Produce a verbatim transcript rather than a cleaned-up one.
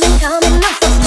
coming, coming, nothing's